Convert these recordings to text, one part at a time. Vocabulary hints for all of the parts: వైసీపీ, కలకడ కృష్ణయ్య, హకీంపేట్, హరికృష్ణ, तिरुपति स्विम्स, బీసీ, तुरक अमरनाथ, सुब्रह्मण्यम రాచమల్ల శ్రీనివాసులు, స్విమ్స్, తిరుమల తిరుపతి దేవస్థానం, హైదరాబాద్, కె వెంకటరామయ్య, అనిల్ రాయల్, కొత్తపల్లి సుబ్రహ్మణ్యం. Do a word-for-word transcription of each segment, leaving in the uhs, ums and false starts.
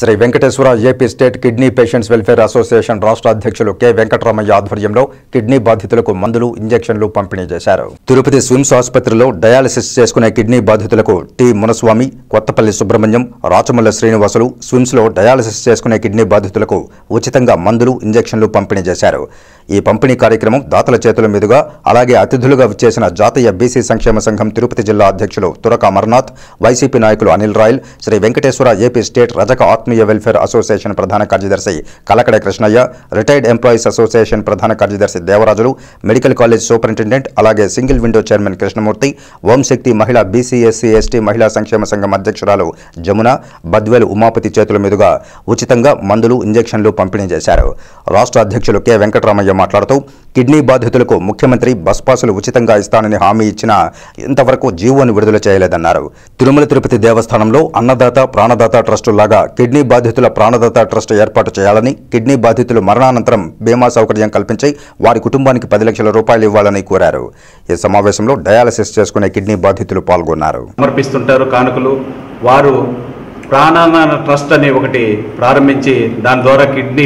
Shri Venkateswara AP state kidney patients welfare association राष्ट्र अध्यक्षुलु के वेंकटरामय्य आध्वर्यंलो किडनी बाधितुलकु मंदुलु इंजेक्षन्लु पंपिणी चेशारु। तिरुपति स्विम्स आस्पत्रिलो डयालिसिस चेसुकुने किडनी बाधितुलकु टी मुनस्वामी कोत्तपल्ली सुब्रह्मण्यम రాచమల్ల శ్రీనివాసులు స్విమ్స్ లో డయాలిసిస్ చేసుకునే కిడ్నీ బాధితులకు ఉచితంగా మందులు ఇంజెక్షన్లు పంపిణీ చేశారు। ఈ పంపిణీ కార్యక్రమం దాతల చేతుల మీదుగా అలాగే అతిథులుగా విచ్చేసిన జాతీయ బీసీ సంక్షేమ సంఘం తిరుపతి జిల్లా అధ్యక్షులు तुरक अमरनाथ, వైసీపీ నాయకులు అనిల్ రాయల్, Shri Venkateswara AP state రజక ఆత్మీయ వెల్ఫేర్ అసోసియేషన్ ప్రధాన కార్యదర్శి కలకడ కృష్ణయ్య, retired employees association ప్రధాన కార్యదర్శి దేవరాజులు, మెడికల్ కాలేజ్ సూపరింటెండెంట్ అలాగే single window chairman Krishnamurthy, Omashakti మహిళా బీసీ ఎస్సీ ఎస్టీ మహిళా సంక్షేమ సంఘం అధ్యక్షురాలు జమున, బద్వేలు ఉమాపతి చేతుల మీదుగా ఉచితంగా మందులు ఇంజెక్షన్లు పంపిణీ చేశారు। రాష్ట్ర అధ్యక్షులు కె వెంకటరామయ్య మాట్లాడుతూ కిడ్నీ బాధితులకు ముఖ్యమంత్రి బస్ పాసులు ఉచితంగా ఇస్తానని హామీ ఇచ్చినా ఇంతవరకు జీవోను విడుదల చేయలేదన్నారు। తిరుమల తిరుపతి దేవస్థానంలో అన్నదాత ప్రాణదాత ట్రస్ట్ లాగా కిడ్నీ బాధితుల ప్రాణదాత ట్రస్ట్ ఏర్పాటు చేయాలని, కిడ్నీ బాధితులు మరణానంతరం బీమా సౌకర్యం కల్పించి వారి కుటుంబానికి పది లక్షల రూపాయలు ఇవ్వాలని కోరారు। ఈ సమావేశంలో డయాలసిస్ చేసుకునే కిడ్నీ బాధితులు పాల్గొన్నారు। సమర్పిస్తుంటారు కానుకలు వారు ప్రాణదాన ట్రస్ట్ అని ఒకటి ప్రారంభించి దాని ద్వారా కిడ్నీ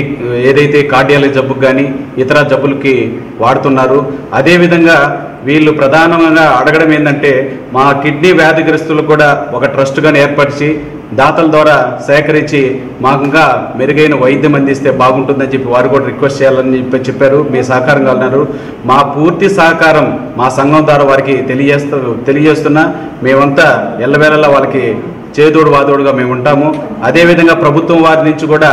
ఏదైతే కార్డియాలజీ జబ్బుకు కానీ ఇతర జబ్బులకి వాడుతున్నారు। అదేవిధంగా వీళ్ళు ప్రధానంగా అడగడం ఏంటంటే మా కిడ్నీ వ్యాధిగ్రస్తులు కూడా ఒక ట్రస్ట్గానే ఏర్పరిచి దాతల ద్వారా సేకరించి మాకు ఇంకా మెరుగైన వైద్యం అందిస్తే బాగుంటుందని చెప్పి వారు కూడా రిక్వెస్ట్ చేయాలని చెప్పి చెప్పారు। మీ సహకారం కావాలన్నారు, మా పూర్తి సహకారం మా సంఘం ద్వారా వారికి తెలియజేస్తూ తెలియజేస్తున్నా మేమంతా ఎల్లవేళలా వాళ్ళకి చేదోడు వాదోడుగా మేము ఉంటాము। అదేవిధంగా ప్రభుత్వం వారి నుంచి కూడా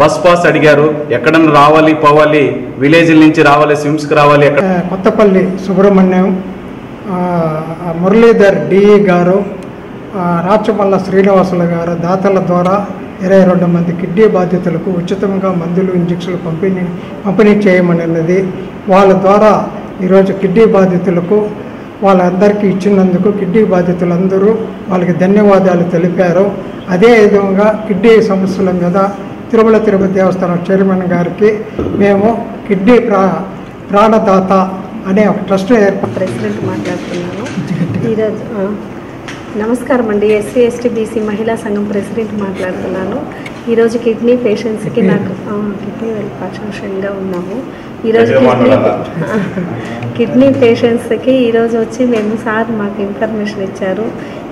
బస్ పాస్ అడిగారు, ఎక్కడన్నా రావాలి పోవాలి, విలేజ్ల నుంచి రావాలి, స్విమ్స్కి రావాలి। ఎక్కడ కొత్తపల్లి సుబ్రహ్మణ్యం మురళీధర్ డిఈ గారు రాచపల్ల శ్రీనివాసుల గారు దాతల ద్వారా ఇరవై రెండు మంది కిడ్నీ బాధితులకు ఉచితంగా మందులు ఇంజక్షన్లు పంపిణీ పంపిణీ చేయమనేది వాళ్ళ ద్వారా ఈరోజు కిడ్నీ బాధితులకు వాళ్ళందరికీ ఇచ్చినందుకు కిడ్నీ బాధితులందరూ వాళ్ళకి ధన్యవాదాలు తెలిపారు। అదేవిధంగా కిడ్నీ సమస్యల మీద తిరుమల తిరుపతి దేవస్థానం చైర్మన్ గారికి మేము కిడ్నీ ప్రా ప్రాణదాత అనే ఒక ట్రస్ట్ ఏర్పాటు ప్రెసిడెంట్ మాట్లాడుతున్నాను ఈరోజు। నమస్కారం అండి, ఎస్సీ ఎస్టీ బీసీ మహిళా సంఘం ప్రెసిడెంట్ మాట్లాడుతున్నాను। ఈరోజు కిడ్నీ పేషెంట్స్కి నాకు కిడ్నీ వెల్ఫేర్గా ఉన్నాము। ఈరోజు కిడ్నీ కిడ్నీ పేషెంట్స్కి ఈరోజు వచ్చి మేము సార్ మాకు ఇన్ఫర్మేషన్ ఇచ్చారు,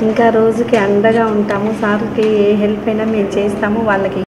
ఇంకా రోజుకి అండగా ఉంటాము, సార్కి ఏ హెల్ప్ అయినా మేము చేస్తాము వాళ్ళకి।